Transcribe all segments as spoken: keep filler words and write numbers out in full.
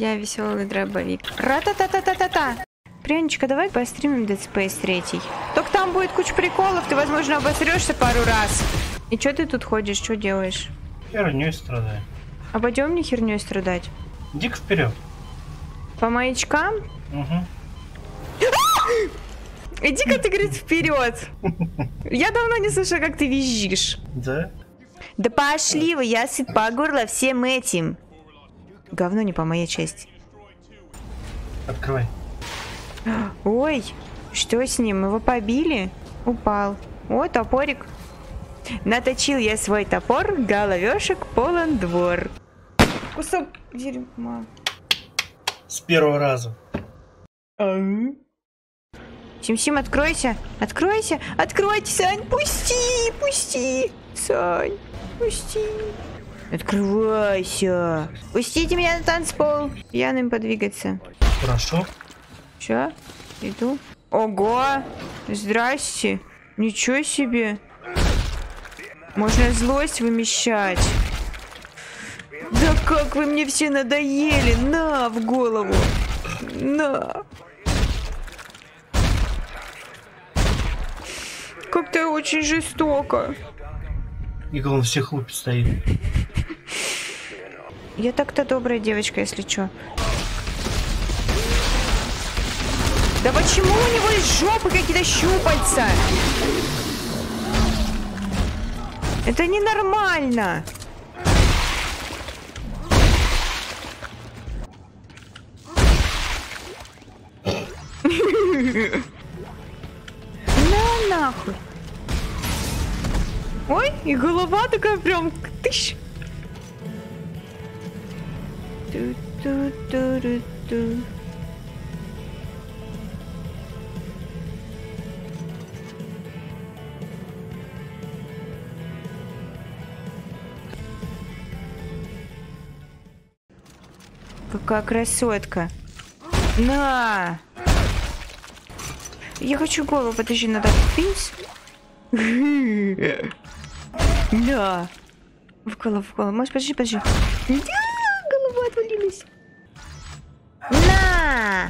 Я веселый дробовик. Ра-та-та-та-та-та-та. Пряничка, давай постримим Дед Спейс три. Только там будет куча приколов, ты, возможно, обосрешься пару раз. И чё ты тут ходишь, что делаешь? Хернёй страдаю. А пойдём мне хернёй страдать? Иди-ка вперёд. По маячкам? Угу. Иди-ка ты, говорит, вперед. Я давно не слышала, как ты визжишь. Да? Да пошли вы, я сыт по горло всем этим. Говно не по моей части. Открывай. Ой, что с ним? Его побили? Упал. О, топорик. Наточил я свой топор, головешек полон двор. Кусок дерьма. С первого раза. Сим-сим, откройся, откройся, откройте, Сань, пусти, пусти, Сань, пусти. Открывайся. Пустите меня на танцпол. Пьяным подвигаться. Хорошо. Че? Иду. Ого, здрасте. Ничего себе. Можно злость вымещать. Да как вы мне все надоели. На, в голову. На. Как-то очень жестоко. И он всех лупит стоит. Я так-то добрая девочка, если чё. Да почему у него из жопы какие-то щупальца? Это ненормально. На нахуй. Ой, и голова такая прям тыщ. Какая красотка. На! Я хочу голову, подожди, надо пить. Да. В голову, в голову. Может, подожди, подожди. Голова отвалилась. На!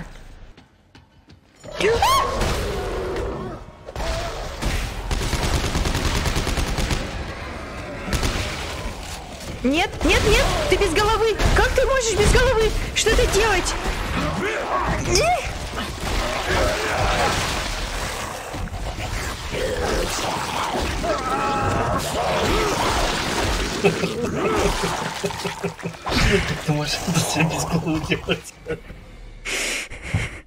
Нет, нет, нет, ты без головы. Как ты можешь без головы что-то делать? Как ты можешь все без головы делать?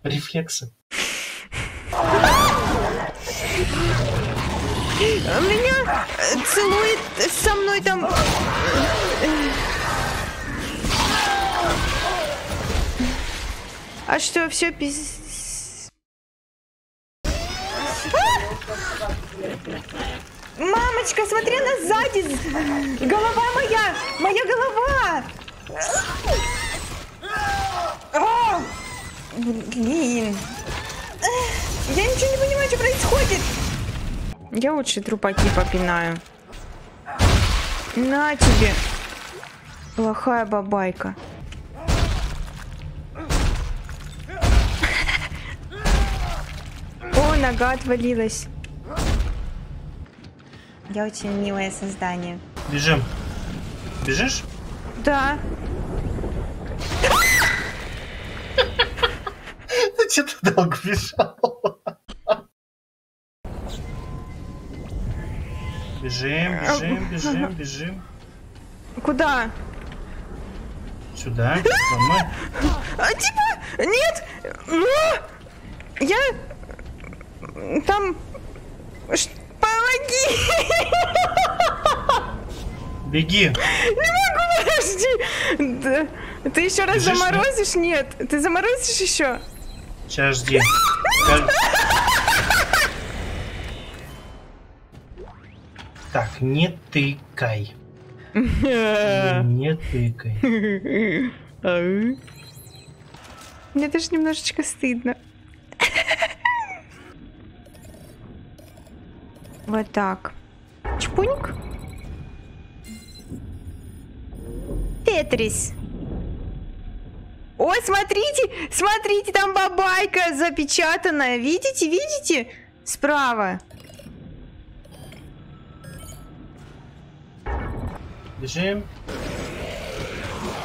Рефлексы. Меня целует со мной там. А что, все пиздец? А! Мамочка, смотри на сзади. Голова моя! Моя голова! А! Блин. Я ничего не понимаю, что происходит. Я лучше трупаки попинаю. На тебе. Плохая бабайка. О, нога отвалилась. Я очень милое создание. Бежим. Бежишь? Да. Че ты долго бежал? Бежим, бежим, бежим, бежим. Куда? Сюда. А, типа, нет! Я... Там... Помоги! Беги! Не могу, подожди! Ты еще раз заморозишь? Нет? Ты заморозишь еще? Сейчас, жди. Так, не тыкай. Не тыкай. Мне даже немножечко стыдно. Вот так. Чпуньк. Тетрис. Ой, смотрите, смотрите, там бабайка запечатанная. Видите, видите? Справа. Бежим.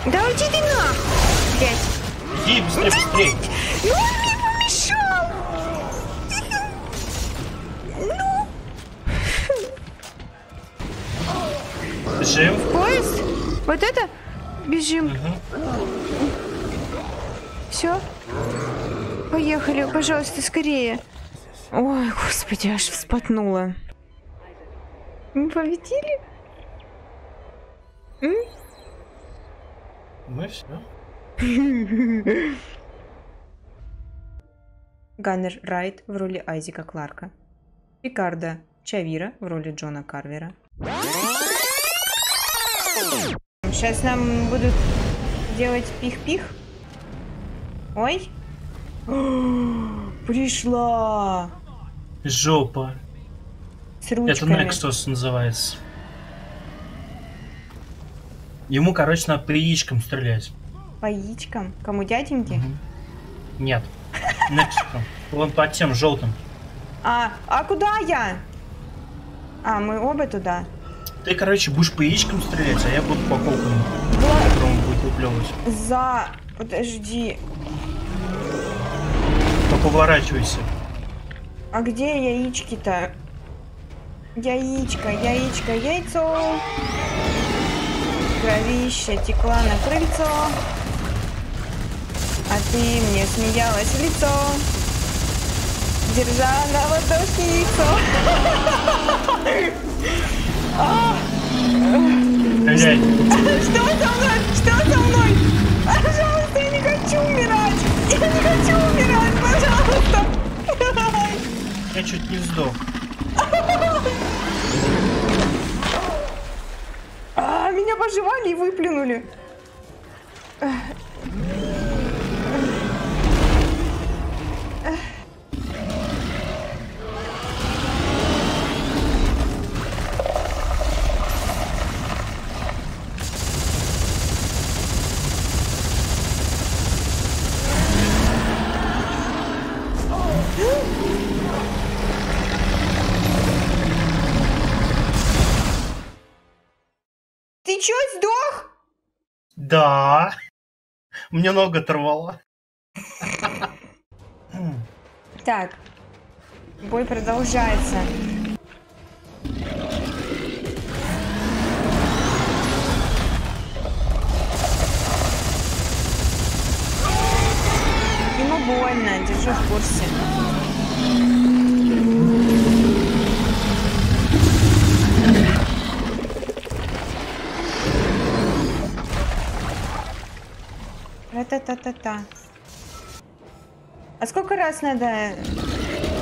Да уйди ты на! Блядь. Иди, быстрее, быстрее. Ну, он мне помешал. Ну. Бежим. В поезд? Вот это? Бежим. Угу. Все? Поехали, пожалуйста, скорее. Ой, господи, аж вспотнула. Мы победили? М? Мы все. Ганнер Райт в роли Айзека Кларка. Ликардо Чавира в роли Джона Карвера. Сейчас нам будут делать пих-пих. Ой. Пришла. Жопа. С ручками. Это Nexos называется. Ему, короче, надо по яичкам стрелять. По яичкам? Кому, дяденьке? Угу. Нет. Nexos. Вон под тем желтым. А, а куда я? А, мы оба туда. Ты, короче, будешь по яичкам стрелять, а я буду по колкам. Которому будет выплевывать. За... Подожди. Поворачивайся. А где яички-то? Яичко, яичко, яйцо. Кровища текла на крыльцо. А ты мне смеялась в лицо, держа на ладошке яйцо. Что со мной? Что со мной? Пожалуйста, я не хочу умирать. Я не хочу умирать, пожалуйста! Я чуть не сдох. А, меня пожевали и выплюнули. Ты чё, сдох? Да. Мне нога оторвала. Так. Бой продолжается. Ему больно, держу в курсе. Та-та-та-та. А сколько раз надо?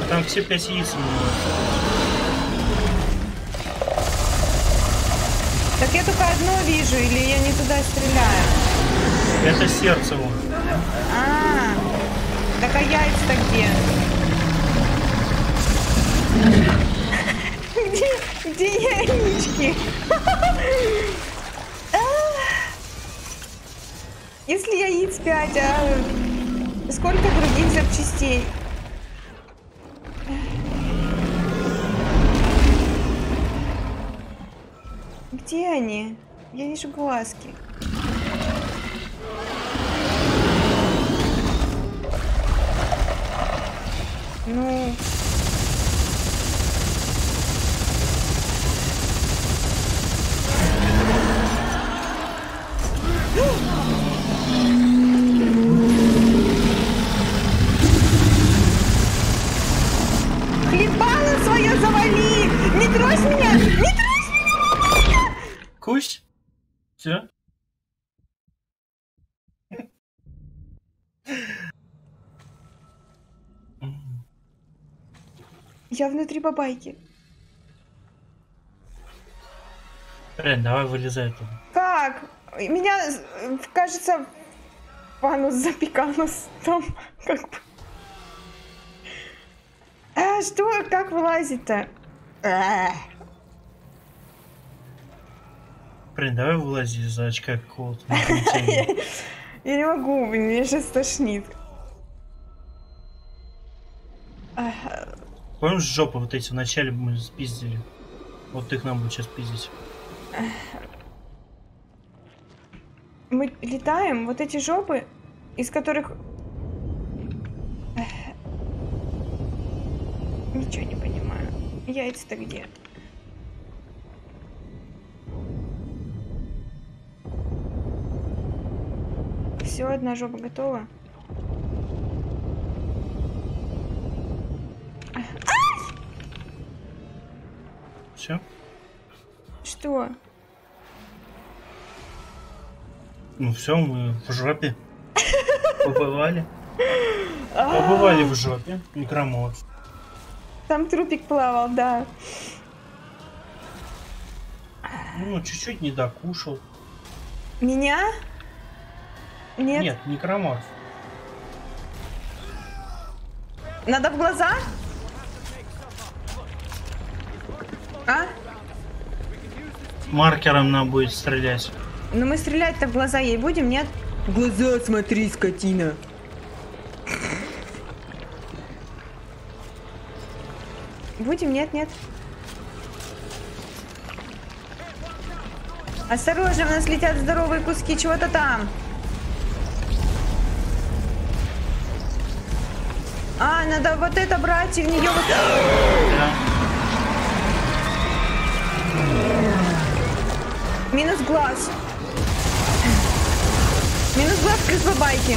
Там все пять яиц. Так я только одно вижу, или я не туда стреляю? Это сердце его. А, -а, -а. Так а яйца-то где? Где, где яички? Если яиц пять, а сколько других запчастей? Где они? Я вижу глазки. Ну... Все. Я внутри бабайки. Рен, давай вылезай тут. Как? Меня, кажется, панус запекал нас там. Как бы. А что? Как вылазить-то? Блин, давай вылази из очка какого-то. Я не могу, меня сейчас тошнит. Помнишь жопы вот эти вначале мы спиздили? Вот их нам будет сейчас пиздить. Мы летаем, вот эти жопы, из которых... Ничего не понимаю. Яйца-то где? Все, одна жопа готова. Все? Что? Ну все, мы в жопе. Побывали. Побывали в жопе. Некроморф. Там трупик плавал, да. Ну, чуть-чуть не докушал. Меня? Нет. Нет, некроморф. Надо в глаза? А? Маркером нам будет стрелять. Ну мы стрелять-то в глаза ей будем, нет? В глаза смотри, скотина. Будем, нет, нет. Осторожно, у нас летят здоровые куски чего-то там. А, надо вот это брать и в нее вот... Да. Минус глаз. Минус глаз крысобайки.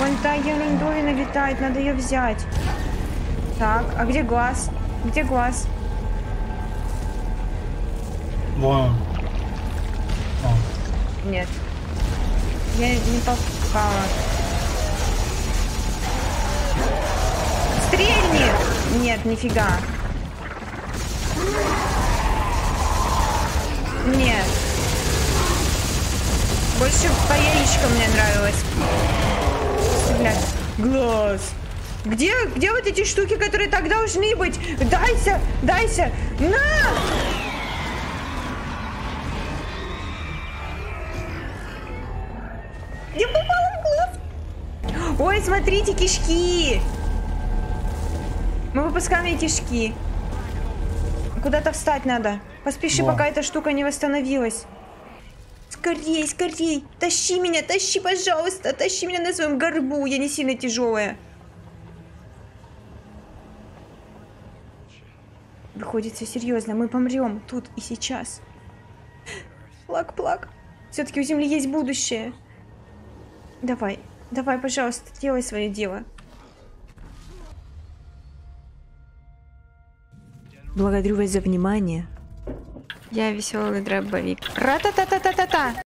Вон та ерундовина летает, надо ее взять. Так, а где глаз? Где глаз? Вон. Вон. Нет. Я не попала. Стрельни! Нет, нифига. Нет. Больше по яичкам мне нравилось. Блядь. Глаз. Где, где вот эти штуки, которые так должны быть? Дайся, дайся. На! Я попала в глаз. Ой, смотрите, кишки. Мы выпускаем эти кишки. Куда-то встать надо. Поспеши, Во. пока эта штука не восстановилась. Скорей, скорей. Тащи меня, тащи, пожалуйста. Тащи меня на своем горбу. Я не сильно тяжелая. Выходит, все серьезно. Мы помрем тут и сейчас. Плак, плак. Все-таки у Земли есть будущее. Давай, давай, пожалуйста, делай свое дело. Благодарю вас за внимание. Я веселый дробовик. Ра-та-та-та-та-та-та!